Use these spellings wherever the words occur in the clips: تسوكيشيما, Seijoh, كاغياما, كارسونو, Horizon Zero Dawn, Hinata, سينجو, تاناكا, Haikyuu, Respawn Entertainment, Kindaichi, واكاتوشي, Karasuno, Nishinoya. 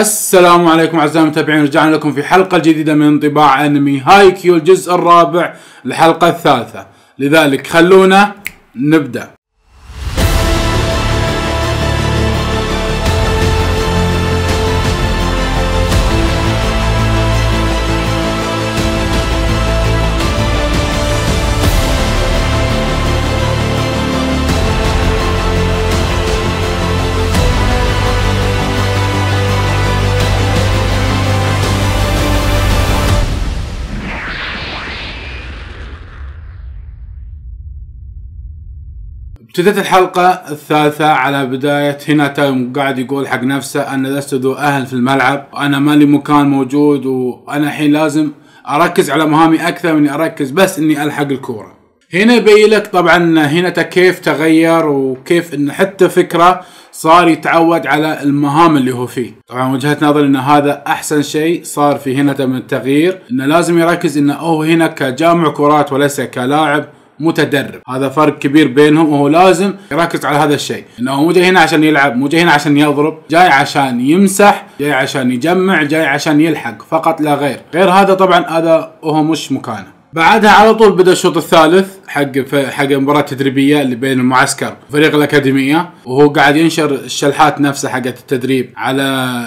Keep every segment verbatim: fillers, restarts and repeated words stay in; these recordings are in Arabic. السلام عليكم اعزائي المتابعين، رجعنا لكم في حلقه جديده من انطباع انمي هايكيو الجزء الرابع الحلقه الثالثه، لذلك خلونا نبدا. ابتدت الحلقة الثالثة على بداية هيناتا قاعد يقول حق نفسه أنا لست ذو أهل في الملعب، وأنا ما لي مكان موجود، وأنا الحين لازم أركز على مهامي أكثر من أركز بس إني ألحق الكورة. هنا يبين لك طبعا هيناتا كيف تغير وكيف إن حتى فكرة صار يتعود على المهام اللي هو فيه. طبعا وجهة نظري إن هذا أحسن شيء صار في هيناتا من التغيير، إنه لازم يركز إنه هو هنا كجامع كرات وليس كلاعب متدرب. هذا فرق كبير بينهم، وهو لازم يركز على هذا الشيء، انه مو جاي هنا عشان يلعب، مو جاي هنا عشان يضرب، جاي عشان يمسح، جاي عشان يجمع، جاي عشان يلحق فقط لا غير غير هذا. طبعا هذا هو مش مكانه. بعدها على طول بدا الشوط الثالث حق حق المباراه التدريبيه اللي بين المعسكر وفريق الاكاديميه، وهو قاعد ينشر الشلحات نفسها حقت التدريب على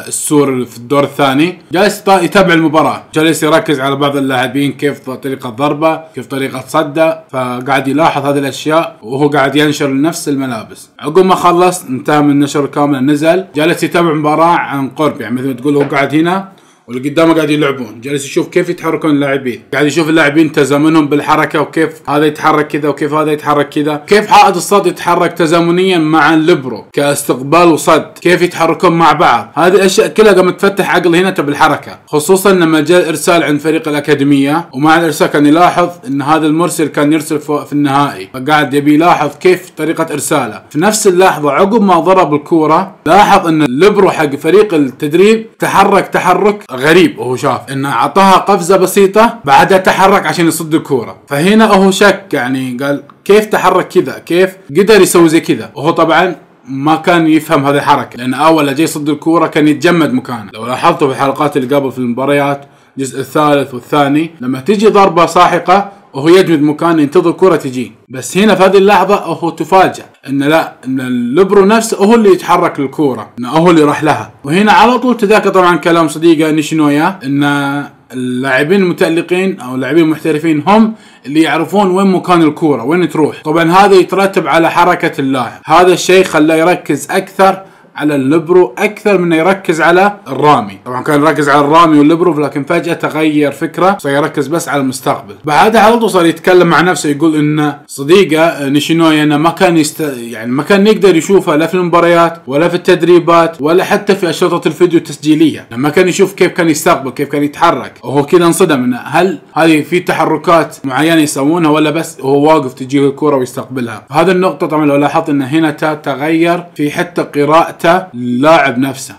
السور في الدور الثاني. جالس يتابع المباراه، جالس يركز على بعض اللاعبين، كيف طريقه ضربه، كيف طريقه صده، فقاعد يلاحظ هذه الاشياء وهو قاعد ينشر نفس الملابس. عقب ما خلص انتهى من النشر كامل، نزل جالس يتابع المباراه عن قرب، يعني مثل ما تقول هو قاعد هنا واللي قدامه قاعد يلعبون، جالس يشوف كيف يتحركون اللاعبين، قاعد يشوف اللاعبين تزامنهم بالحركه، وكيف هذا يتحرك كذا وكيف هذا يتحرك كذا، كيف حائط الصد يتحرك تزامنيا مع الليبرو كاستقبال وصد، كيف يتحركون مع بعض. هذه الاشياء كلها قام تفتح عقل هنا بالحركه، خصوصا لما جاء الارسال عند فريق الاكاديميه، ومع الارسال كان يلاحظ ان هذا المرسل كان يرسل في النهائي، فقاعد يبي يلاحظ كيف طريقه ارساله. في نفس اللحظه عقب ما ضرب الكوره لاحظ ان الليبرو حق فريق التدريب تحرك تحرك غريب، وهو شاف انه اعطاها قفزه بسيطه بعدها تحرك عشان يصد الكوره، فهنا هو شك، يعني قال كيف تحرك كذا، كيف قدر يسوي زي كذا. وهو طبعا ما كان يفهم هذه الحركه، لان اول جاي يصد الكوره كان يتجمد مكانه. لو لاحظتوا في الحلقات اللي قبل في المباريات الجزء الثالث والثاني، لما تجي ضربه ساحقه وهو يجمد مكانه ينتظر كرة تجي، بس هنا في هذه اللحظة هو تفاجأ ان لا، ان الليبرو نفسه هو اللي يتحرك الكرة، انه هو اللي راح لها. وهنا على طول تذاكر طبعا كلام صديقه نيشينويا ان اللاعبين المتألقين او اللاعبين المحترفين هم اللي يعرفون وين مكان الكرة وين تروح. طبعا هذا يترتب على حركة اللاعب، هذا الشيء خلاه يركز اكثر على الليبرو اكثر من يركز على الرامي. طبعا كان يركز على الرامي والليبرو، لكن فجأة تغير فكره، صار يركز بس على المستقبل. بعدها على طول صار يتكلم مع نفسه، يقول ان صديقه نيشينويا انه ما كان يست... يعني ما كان يقدر يشوفها لا في المباريات ولا في التدريبات ولا حتى في اشرطه الفيديو التسجيليه، لما كان يشوف كيف كان يستقبل، كيف كان يتحرك. وهو كذا انصدم انه هل هذه في تحركات معينه يسوونها ولا بس هو واقف تجيه الكره ويستقبلها. هذه النقطه طبعا لو لاحظت ان هنا تغير في حتى قراءته اللاعب نفسه،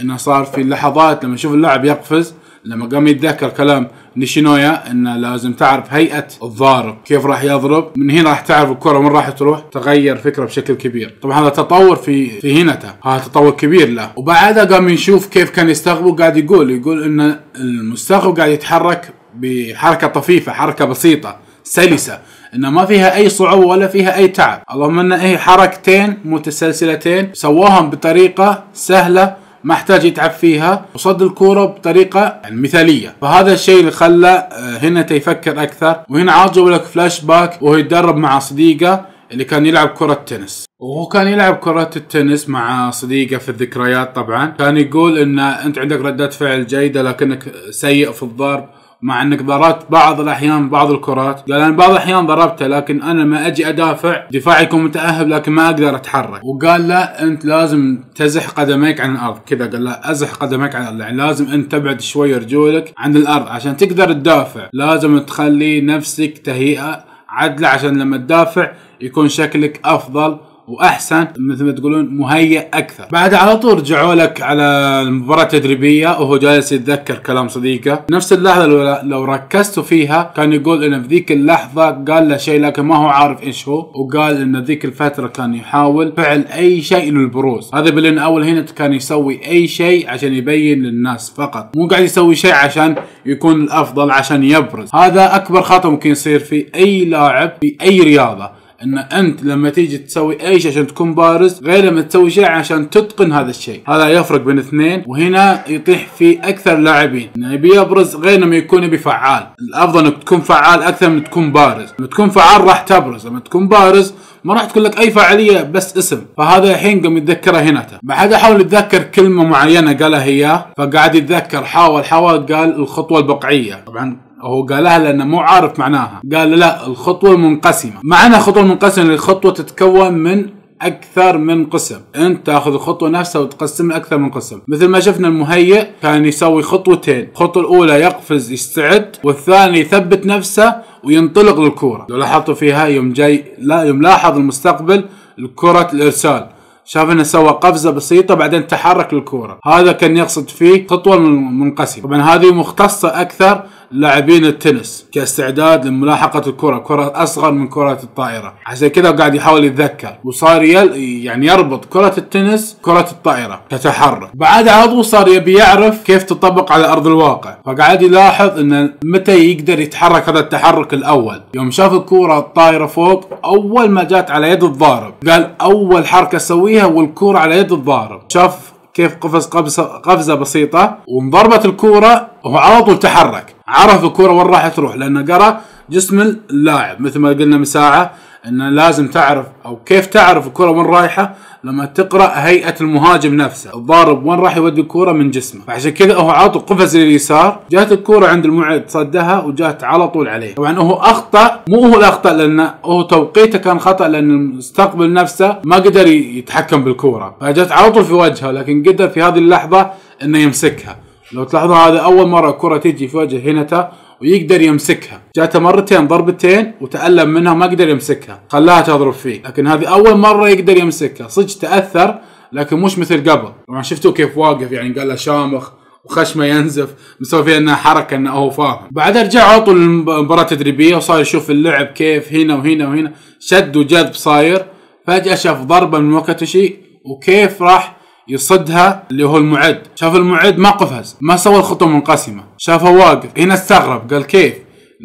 انه صار في لحظات لما يشوف اللاعب يقفز، لما قام يتذكر كلام نيشينويا انه لازم تعرف هيئه الضارب كيف راح يضرب، من هنا راح تعرف الكره وين راح تروح. تغير فكره بشكل كبير. طبعا هذا تطور في في هيناتا، هذا تطور كبير له. وبعدها قام نشوف كيف كان يستغرب، قاعد يقول يقول ان المستغرب قاعد يتحرك بحركه طفيفه، حركه بسيطه سلسه، انه ما فيها اي صعوبه ولا فيها اي تعب. اللهم ان هي حركتين متسلسلتين سواهم بطريقه سهله ما احتاج يتعب فيها، وصد الكوره بطريقه مثاليه. فهذا الشيء اللي خلى هنا يفكر اكثر. وهنا عاد جاب لك فلاش باك وهو يتدرب مع صديقه اللي كان يلعب كره تنس، وهو كان يلعب كرة التنس مع صديقه في الذكريات. طبعا كان يقول ان انت عندك ردات فعل جيده لكنك سيء في الضرب، مع انك ضربت بعض الاحيان بعض الكرات. قال انا بعض الاحيان ضربتها، لكن انا لما اجي ادافع دفاعي يكون متاهب لكن ما اقدر اتحرك. وقال لا، انت لازم تزح قدميك عن الارض كذا، قال لا ازح قدميك عن الارض، يعني لازم انت تبعد شوي رجولك عن الارض عشان تقدر تدافع، لازم تخلي نفسك تهيئه عدله عشان لما تدافع يكون شكلك افضل واحسن مثل ما تقولون مهيئ اكثر. بعد على طول رجعوا لك على المباراه التدريبيه وهو جالس يتذكر كلام صديقه، نفس اللحظه لو, لو ركزتوا فيها كان يقول انه في ذيك اللحظه قال له شيء لكن ما هو عارف ايش هو، وقال انه ذيك الفتره كان يحاول فعل اي شيء للبروز، هذا بلين اول هنا كان يسوي اي شيء عشان يبين للناس فقط، مو قاعد يسوي شيء عشان يكون الافضل عشان يبرز. هذا اكبر خطأ ممكن يصير في اي لاعب في اي رياضه، ان انت لما تيجي تسوي اي شيء عشان تكون بارز غير لما تسوي شيء عشان تتقن هذا الشيء. هذا يفرق بين اثنين، وهنا يطيح في اكثر اللاعبين انه يبي يبرز غير لما يكون يبي فعال. الافضل انك تكون فعال اكثر من تكون بارز، لما تكون فعال راح تبرز، لما تكون بارز ما راح تكون لك اي فعاليه بس اسم. فهذا الحين قام يتذكره هيناتا، بعد حاول يتذكر كلمه معينه قالها اياه، فقعد يتذكر حاول حاول قال الخطوه البقعيه، طبعا هو قالها لانه مو عارف معناها، قال لا الخطوه المنقسمه، معناها خطوه منقسمه الخطوه تتكون من اكثر من قسم، انت تاخذ الخطوه نفسها وتقسم لاكثر من قسم. مثل ما شفنا المهيئ كان يسوي خطوتين، الخطوه الاولى يقفز يستعد، والثاني يثبت نفسه وينطلق للكوره. لو لاحظتوا فيها يوم جاي لا يوم لاحظ المستقبل الكره الارسال، شاف انه سوى قفزه بسيطه بعدين تحرك للكوره، هذا كان يقصد فيه خطوه منقسمه. طبعا هذه مختصه اكثر لاعبين التنس كاستعداد لملاحقه الكره، كره اصغر من كره الطائره، عشان كذا قاعد يحاول يتذكر وصار يعني يربط كره التنس كره الطائره كتحرك. بعد عضو صار يبي يعرف كيف تطبق على ارض الواقع، فقعد يلاحظ انه متى يقدر يتحرك هذا التحرك الاول. يوم شاف الكره الطائره فوق اول ما جات على يد الضارب قال اول حركه اسويها والكره على يد الضارب، شاف كيف قفز قفزه قفزه بسيطه وانضربت الكوره وهو على طول تحرك، عرف الكوره وين راح تروح لانه قرا جسم اللاعب. مثل ما قلنا من ساعه انه لازم تعرف او كيف تعرف الكوره وين رايحه لما تقرا هيئه المهاجم نفسه، الضارب وين راح يودي الكوره من جسمه، فعشان كذا هو عاطه قفز لليسار، جات الكوره عند الموعد صدها وجات على طول عليه. طبعا هو اخطا، مو هو الاخطا لانه هو توقيته كان خطا لان المستقبل نفسه ما قدر يتحكم بالكوره، فجات على طول في وجهه، لكن قدر في هذه اللحظه انه يمسكها. لو تلاحظوا هذا اول مره الكره تيجي في وجه هيناتا ويقدر يمسكها، جاته مرتين ضربتين وتألم منها ما قدر يمسكها، خلاها تضرب فيه، لكن هذه أول مرة يقدر يمسكها، صدق تأثر لكن مش مثل قبل. طبعا شفتوا كيف واقف يعني قال له شامخ وخشمه ينزف، مسوي فيها انها حركة انه هو فاهم. بعد رجع عطوا المباراة التدريبية وصار يشوف اللعب كيف هنا وهنا وهنا، شد وجذب صاير، فجأة شاف ضربة من واكاتوشي وكيف راح يصدها اللي هو المعد، شاف المعد ما قفز، ما سوى الخطوة منقسمة، شافه واقف، هنا استغرب قال كيف؟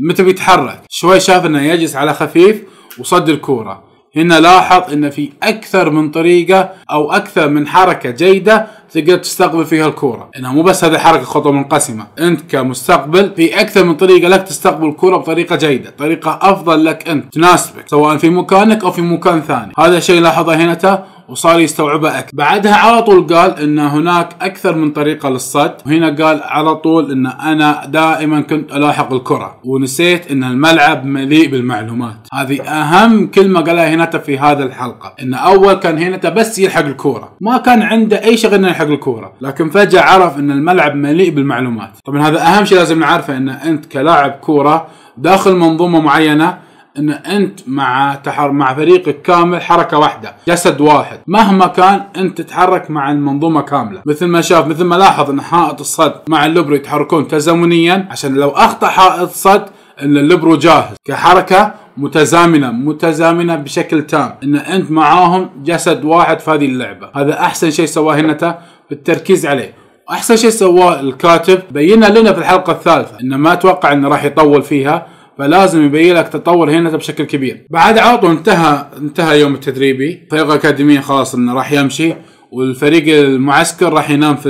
متى بيتحرك؟ شوي شاف انه يجلس على خفيف وصد الكورة، هنا لاحظ انه في اكثر من طريقة او اكثر من حركة جيدة تقدر تستقبل فيها الكورة، انها مو بس هذه حركة خطوة منقسمة، انت كمستقبل في اكثر من طريقة لك تستقبل الكورة بطريقة جيدة، طريقة افضل لك انت تناسبك، سواء في مكانك او في مكان ثاني، هذا الشيء لاحظه هنا وصار يستوعبها أكثر. بعدها على طول قال ان هناك اكثر من طريقه للصد، وهنا قال على طول ان انا دائما كنت الاحق الكره ونسيت ان الملعب مليء بالمعلومات. هذه اهم كلمه قالها هيناتا في هذا الحلقه، ان اول كان هيناتا بس يلحق الكره، ما كان عنده اي شغل انه يلحق الكره، لكن فجاه عرف ان الملعب مليء بالمعلومات. طبعا هذا اهم شيء لازم نعرفه، ان انت كلاعب كره داخل منظومه معينه، ان انت مع تحر مع فريقك كامل حركه واحده، جسد واحد، مهما كان انت تتحرك مع المنظومه كامله. مثل ما شاف مثل ما لاحظ ان حائط الصد مع اللبرو يتحركون تزامنيا، عشان لو اخطا حائط الصد ان اللبرو جاهز كحركه متزامنه متزامنه بشكل تام، ان انت معاهم جسد واحد في هذه اللعبه. هذا احسن شيء سواه هيناتا بالتركيز عليه، واحسن شيء سواه الكاتب بينا لنا في الحلقه الثالثه، انه ما اتوقع انه راح يطول فيها، فلازم يبين لك تطور هيناتا بشكل كبير. بعد عاطوا انتهى انتهى يوم التدريبي، الفريق الاكاديمي خلاص انه راح يمشي، والفريق المعسكر راح ينام في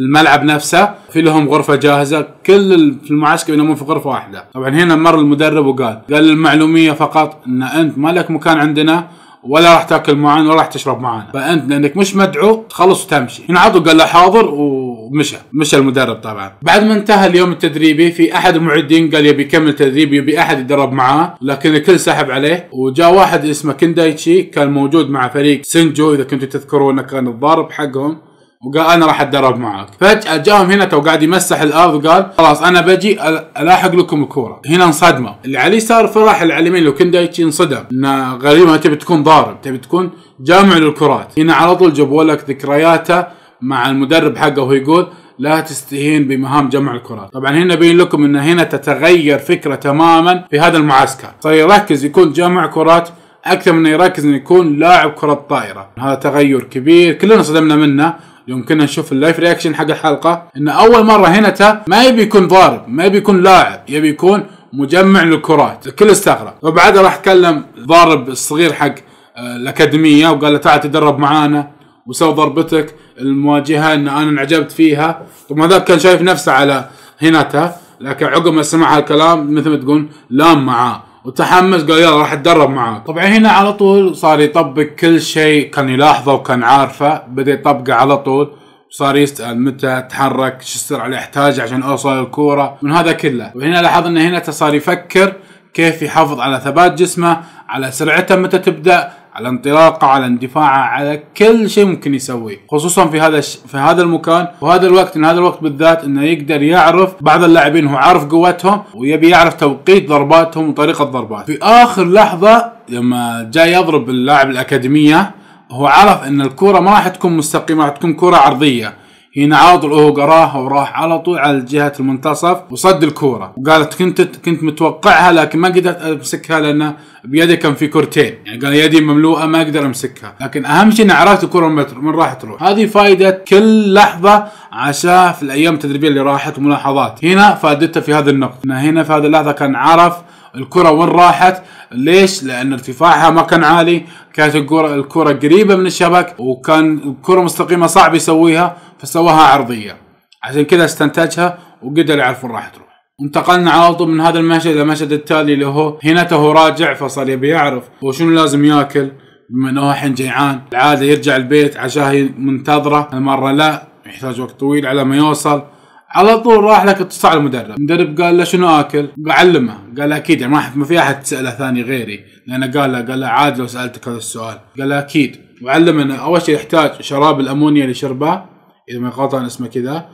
الملعب نفسه، في لهم غرفه جاهزه، كل في المعسكر ينامون في غرفه واحده. طبعا هنا مر المدرب وقال قال المعلوميه فقط ان انت ما لك مكان عندنا، ولا راح تاكل معانا ولا راح تشرب معانا، فانت لانك مش مدعو تخلص وتمشي. هنا عاطوا قال له حاضر ومشى، مشى المدرب. طبعا بعد ما انتهى اليوم التدريبي في احد المعدين قال يبي يكمل تدريب، يبي احد يدرب معاه، لكن الكل سحب عليه، وجاء واحد اسمه كيندايتشي كان موجود مع فريق سينجو، اذا كنتوا تذكرونه كان الضارب حقهم، وقال انا راح اتدرب معك. فجأة جاهم هيناتا وقاعد يمسح الارض وقال خلاص انا بجي الاحق لكم الكورة. هنا انصدموا، اللي عليه صار فرح، اللي على اليمين لو كندايتشي انصدم ان غريمه تبي تكون ضارب، تبي تكون جامع للكرات. هنا على طول جابوا لك ذكرياته مع المدرب حقه وهو يقول لا تستهين بمهام جمع الكرات. طبعا هنا بين لكم ان هنا تتغير فكره تماما في هذا المعسكر، صار يركز يكون جمع كرات اكثر من يركز انه يكون لاعب كره طائره. هذا تغير كبير كلنا صدمنا منه. يمكننا نشوف اللايف رياكشن حق الحلقه ان اول مره هنا ما يبي يكون ضارب، ما يبي يكون لاعب، يبي يكون مجمع للكرات. الكل استغرب. وبعدها راح كلم ضارب الصغير حق الاكاديميه وقال له تعال تدرب معانا وسوي ضربتك المواجهه ان انا انعجبت فيها. طبعا هذاك كان شايف نفسه على هيناتا، لكن عقب ما سمع هالكلام مثل ما تقول لام معاه وتحمس، قال يلا راح اتدرب معاه. طبعا هنا على طول صار يطبق كل شيء كان يلاحظه وكان عارفه، بدا يطبقه على طول. صار يسال متى اتحرك، شو السرعه اللي احتاجها عشان اوصل الكوره، من هذا كله. وهنا لاحظ ان هيناتا صار يفكر كيف يحافظ على ثبات جسمه، على سرعته متى تبدا، على انطلاقه، على اندفاعه، على كل شيء ممكن يسويه، خصوصا في هذا الش... في هذا المكان وهذا الوقت. ان هذا الوقت بالذات انه يقدر يعرف بعض اللاعبين، هو عارف قوتهم ويبي يعرف توقيت ضرباتهم وطريقه ضربات. في اخر لحظه لما جاي يضرب اللاعب الاكاديميه، هو عرف ان الكره ما راح تكون مستقيمه، راح تكون كره عرضيه. هنا على طول هو قراها وراح على طول على جهه المنتصف وصد الكوره، وقالت كنت كنت متوقعها لكن ما قدرت امسكها لان بيدي كان في كرتين، يعني قال يدي مملوءه ما اقدر امسكها، لكن اهم شيء اني عرفت الكوره من راح تروح. هذه فائده كل لحظه عاشها في الايام التدريبيه اللي راحت وملاحظات هنا فادتها في هذه النقطه، انه هنا في هذه اللحظه كان عرف الكره وين راحت، ليش؟ لان ارتفاعها ما كان عالي، كانت الكره الكره قريبه من الشبك وكان الكره مستقيمه صعب يسويها، فسواها عرضيه، عشان كذا استنتجها وقدر يعرف وين راح تروح. انتقلنا على طول من هذا المشهد الى المشهد التالي اللي هو هيناتا هو راجع، فصار يبي يعرف هو شنو لازم ياكل بما انه الحين جيعان. العاده يرجع البيت عشاء منتظره، المره لا، يحتاج وقت طويل على ما يوصل. على طول راح لك اتصال على المدرب، المدرب قال له شنو اكل؟ علمه، قال له اكيد يعني ما في احد تساله ثاني غيري، لانه قال له قال له عادي لو سالتك هذا السؤال، قال له اكيد، وعلمه انه اول شيء يحتاج شراب الامونيا اللي شربه اذا ما غلطان اسمه كذا،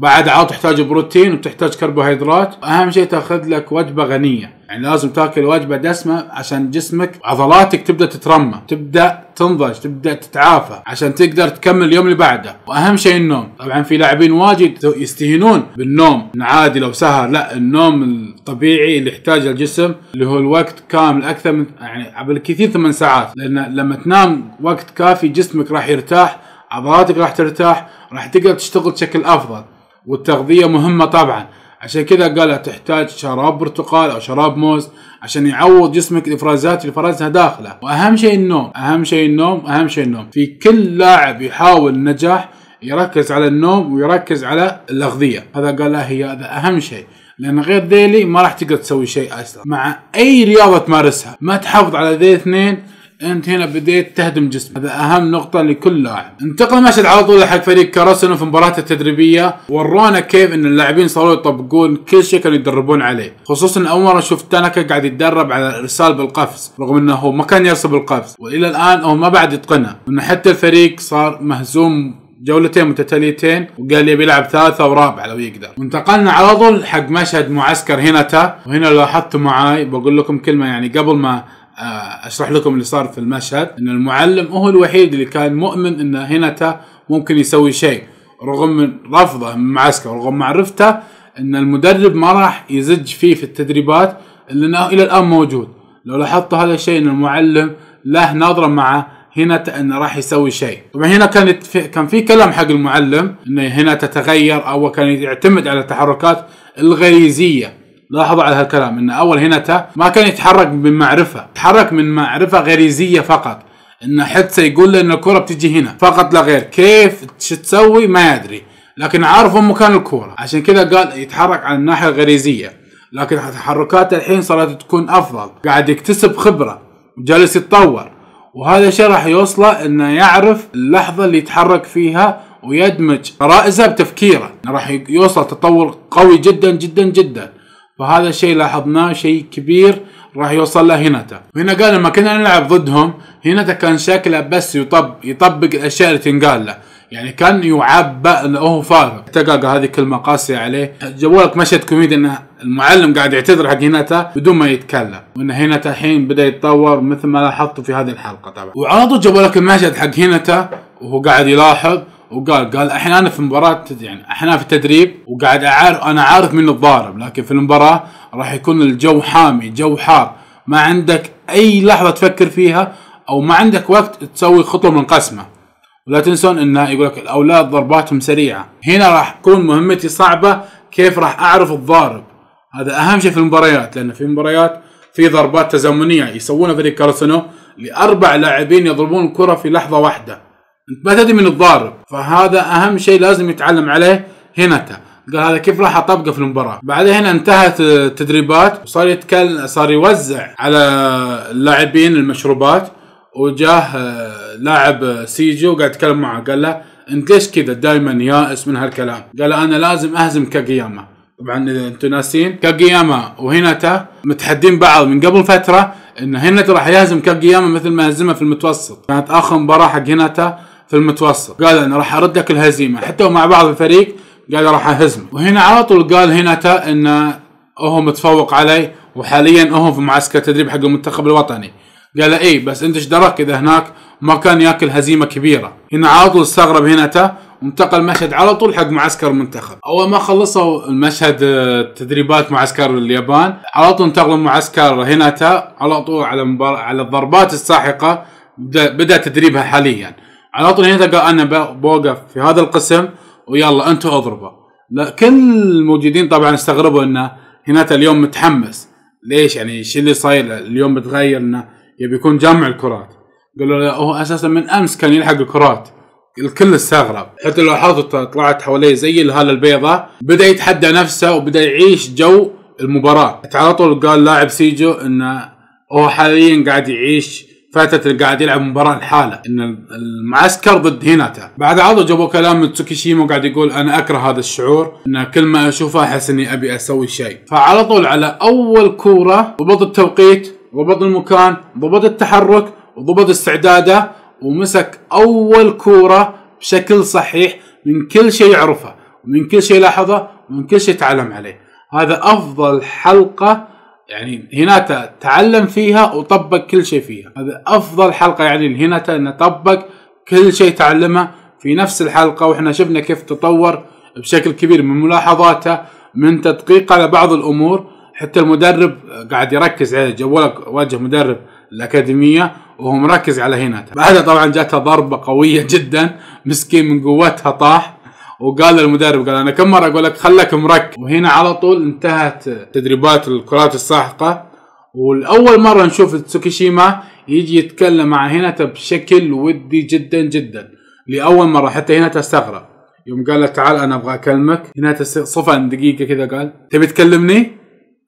بعد عاد تحتاج بروتين وتحتاج كربوهيدرات، اهم شيء تاخذ لك وجبه غنيه، يعني لازم تاكل وجبه دسمه عشان جسمك عضلاتك تبدا تترمى، تبدا تنضج، تبدا تتعافى عشان تقدر تكمل اليوم اللي بعده، واهم شيء النوم. طبعا في لاعبين واجد يستهينون بالنوم، عادي لو سهر، لا، النوم الطبيعي اللي يحتاجه الجسم اللي هو الوقت كامل اكثر من يعني بالكثير ثمان ساعات، لان لما تنام وقت كافي جسمك راح يرتاح، عضلاتك راح ترتاح، راح تقدر تشتغل بشكل افضل. والتغذية مهمة طبعا، عشان كذا قال تحتاج شراب برتقال او شراب موز عشان يعوض جسمك الافرازات اللي فرزها داخله، واهم شيء النوم، اهم شيء النوم، اهم شيء النوم. في كل لاعب يحاول النجاح يركز على النوم ويركز على الاغذية، هذا قال له هي هذا اهم شيء، لان غير ذيلي ما راح تقدر تسوي شيء اصلا. مع اي رياضة تمارسها ما تحافظ على ذي اثنين انت هنا بديت تهدم جسمك، هذا اهم نقطة لكل لاعب. انتقل مشهد على طول حق فريق كاراسونو في مباراته التدريبية، ورونا كيف ان اللاعبين صاروا يطبقون كل شيء كانوا يتدربون عليه، خصوصا اول مرة شفت تاناكا قاعد يتدرب على الارسال بالقفز، رغم انه هو ما كان يرسل بالقفز، والى الان هو ما بعد يتقنها، وانه حتى الفريق صار مهزوم جولتين متتاليتين، وقال يبي يلعب ثالثة ورابعة لو يقدر. وانتقلنا على طول حق مشهد معسكر هيناتا، وهنا لاحظتوا معاي بقول لكم كلمة يعني قبل ما اشرح لكم اللي صار في المشهد، ان المعلم هو الوحيد اللي كان مؤمن ان هيناتا ممكن يسوي شيء رغم من رفضه من المعسكر، رغم معرفته ان المدرب ما راح يزج فيه في التدريبات، لانه الى الان موجود. لو لاحظتوا هذا الشيء ان المعلم له نظره مع هيناتا انه راح يسوي شيء. طبعا هنا كانت في كان في كلام حق المعلم ان هيناتا تغير او كان يعتمد على التحركات الغريزيه، لاحظوا على هالكلام ان اول هيناتا ما كان يتحرك من معرفه، تحرك من معرفه غريزيه فقط، ان حتى يقول له ان الكره بتجي هنا فقط لا غير، كيف شو تسوي ما يدري، لكن عارف وين مكان الكره، عشان كذا قال يتحرك على الناحيه الغريزيه، لكن تحركاته الحين صارت تكون افضل، قاعد يكتسب خبره وجالس يتطور، وهذا الشيء راح يوصله انه يعرف اللحظه اللي يتحرك فيها ويدمج غرائزه بتفكيره، راح يوصل تطور قوي جدا جدا جدا. فهذا الشيء لاحظناه شيء كبير راح يوصل له هيناتا. وهنا قال لما كنا نلعب ضدهم هيناتا كان شكله بس يطبق يطبق الاشياء اللي تنقال له، يعني كان يعبى انه هو فارغ. تقاقا هذه كلمه قاسيه عليه. جابوا لك مشهد كوميدي انه المعلم قاعد يعتذر حق هيناتا بدون ما يتكلم، وان هيناتا الحين بدا يتطور مثل ما لاحظتوا في هذه الحلقه طبعا. وعلى طول جابوا لك المشهد حق هيناتا وهو قاعد يلاحظ، وقال قال احنا انا في مباراه، يعني احنا في التدريب وقاعد اعارف، انا عارف من الضارب، لكن في المباراه راح يكون الجو حامي، جو حار، ما عندك اي لحظه تفكر فيها او ما عندك وقت تسوي خطوه منقسمه. ولا تنسون انه يقول لك الاولاد ضرباتهم سريعه، هنا راح تكون مهمتي صعبه، كيف راح اعرف الضارب؟ هذا اهم شيء في المباريات، لان في مباريات في ضربات تزامنيه يسوونها فريق كارسونو لاربع لاعبين يضربون الكره في لحظه واحده، انت ما تدري من الضارب، فهذا اهم شيء لازم يتعلم عليه هيناتا. قال هذا كيف راح اطبقه في المباراه. بعد هنا انتهت التدريبات وصار يتكلم، صار يوزع على اللاعبين المشروبات، وجاه لاعب سيجو قاعد يتكلم معه، قال له انت ليش كذا دائما يائس من هالكلام؟ قال انا لازم اهزم كاغياما. طبعا انتم ناسين كاغياما وهيناتا متحدين بعض من قبل فتره، ان هيناتا راح يهزم كاغياما مثل ما هزمه في المتوسط، كانت اخر مباراه حق هيناتا في المتوسط، قال انا راح ارد لك الهزيمه، حتى ومع بعض الفريق قال راح اهزمه. وهنا على طول قال هيناتا انه هو متفوق علي، وحاليا هو في معسكر تدريب حق المنتخب الوطني. قال اي بس انت ايش دراك اذا هناك ما كان ياكل هزيمه كبيره. هنا على طول استغرب هيناتا، وانتقل مشهد على طول حق معسكر المنتخب. اول ما خلصوا المشهد تدريبات معسكر اليابان، على طول انتقلوا معسكر هيناتا على طول على مبار... على الضربات الساحقه بدا, بدأ تدريبها حاليا. على طول هيناتا قال انا بوقف في هذا القسم ويلا انتوا اضربوا. لا كل الموجودين طبعا استغربوا ان هيناتا اليوم متحمس، ليش يعني ايش اللي صاير اليوم متغير، انه يبي يكون جمع الكرات. قالوا له هو اساسا من امس كان يلحق الكرات. الكل استغرب، حتى لو لاحظت طلعت حواليه زي الهاله البيضاء، بدا يتحدى نفسه وبدا يعيش جو المباراه. على طول قال لاعب سيجو انه هو حاليا قاعد يعيش فاتت قاعد يلعب مباراه لحاله، ان المعسكر ضد هيناتا. بعد عرضه جابوا كلام من تسوكيشيما وقاعد يقول انا اكره هذا الشعور، ان كل ما اشوفه احس اني ابي اسوي شيء. فعلى طول على اول كوره ضبط التوقيت، ضبط المكان، ضبط التحرك، وضبط استعداده، ومسك اول كوره بشكل صحيح من كل شيء يعرفه، ومن كل شيء لاحظه، ومن كل شيء تعلم عليه. هذا افضل حلقه يعني هيناتا تعلم فيها وطبق كل شيء فيها. هذا افضل حلقه يعني هيناتا انه طبق كل شيء تعلمه في نفس الحلقه، واحنا شفنا كيف تطور بشكل كبير من ملاحظاته، من تدقيقه على بعض الامور، حتى المدرب قاعد يركز عليه. جولك واجه مدرب الاكاديميه وهو مركز على هيناتا. بعدها طبعا جاتها ضربه قويه جدا، مسكين من قوتها طاح، وقال للمدرب قال انا كم مره اقول لك خلك مركز. وهنا على طول انتهت تدريبات الكرات الساحقه، والاول مره نشوف تسوكيشيما يجي يتكلم مع هيناتا بشكل ودي جدا جدا، لاول مره. حتى هيناتا استغرب يوم قال له تعال انا ابغى اكلمك. هيناتا صفن دقيقه كذا قال تبي تكلمني؟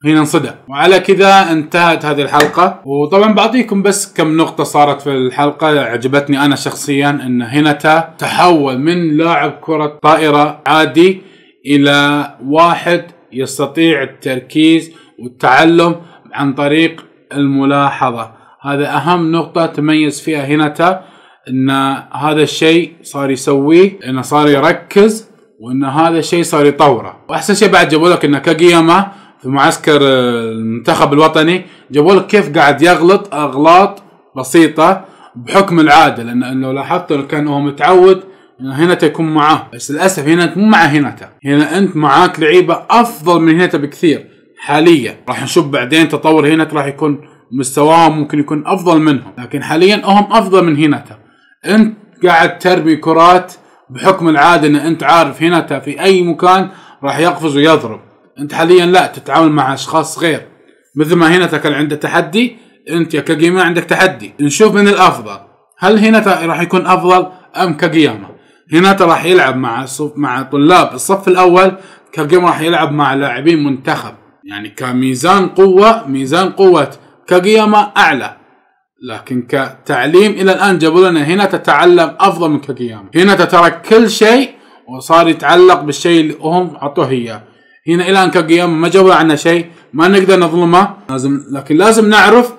هنا انصدم. وعلى كذا انتهت هذه الحلقه. وطبعا بعطيكم بس كم نقطه صارت في الحلقه عجبتني انا شخصيا، ان هيناتا تحول من لاعب كره طائره عادي الى واحد يستطيع التركيز والتعلم عن طريق الملاحظه. هذا اهم نقطه تميز فيها هيناتا، ان هذا الشيء صار يسويه، انه صار يركز، وان هذا الشيء صار يطوره. واحسن شيء بعد جابوا لك ان كاغياما في معسكر المنتخب الوطني، جابوا لك كيف قاعد يغلط اغلاط بسيطه بحكم العاده، لان لو لاحظتوا كان هو متعود هيناتا يكون معاه، بس للاسف هنا مو مع هيناتا. هنا انت معاك لعيبه افضل من هيناتا بكثير حاليا، راح نشوف بعدين تطور هيناتا راح يكون مستواهم ممكن يكون افضل منهم، لكن حاليا هم افضل من هيناتا. انت قاعد ترمي كرات بحكم العاده، ان انت عارف هيناتا في اي مكان راح يقفز ويضرب، انت حاليا لا تتعامل مع اشخاص غير. مثل ما هيناتا كان عنده تحدي، انت يا كاغياما عندك تحدي، نشوف من الافضل، هل هيناتا راح يكون افضل ام كاغياما؟ هيناتا راح يلعب مع مع طلاب الصف الاول، كاغياما راح يلعب مع لاعبين منتخب، يعني كميزان قوه ميزان قوه كاغياما اعلى، لكن كتعليم الى الان جابوا لنا هيناتا تعلم افضل من كاغياما. هيناتا ترك كل شيء وصار يتعلق بالشيء اللي هم عطوه اياه. هنا الى ان كاغياما ما جاب عنا شيء، ما نقدر نظلمه، لازم لكن لازم نعرف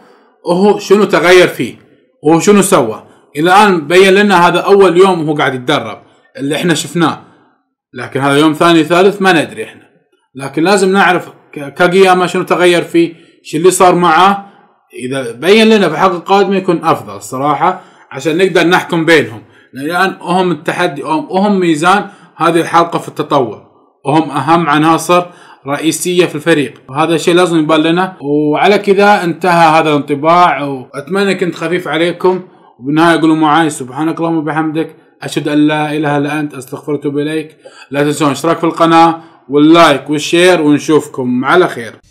هو شنو تغير فيه، هو شنو سوى. الى الان بين لنا هذا اول يوم وهو قاعد يتدرب، اللي احنا شفناه، لكن هذا يوم ثاني ثالث ما ندري احنا، لكن لازم نعرف كاغياما شنو تغير فيه، شو اللي صار معاه. اذا بين لنا في حلقه قادمه يكون افضل الصراحه عشان نقدر نحكم بينهم، لان الان هم التحدي وهم ميزان هذه الحلقه في التطور، وهم اهم عناصر رئيسيه في الفريق، وهذا الشيء لازم يبان لنا. وعلى كذا انتهى هذا الانطباع، واتمنى كنت خفيف عليكم. وبالنهايه يقولوا معي سبحانك اللهم وبحمدك، اشهد ان لا اله الا انت، استغفرك واتوب اليك. لا تنسون الاشتراك في القناه واللايك والشير، ونشوفكم على خير.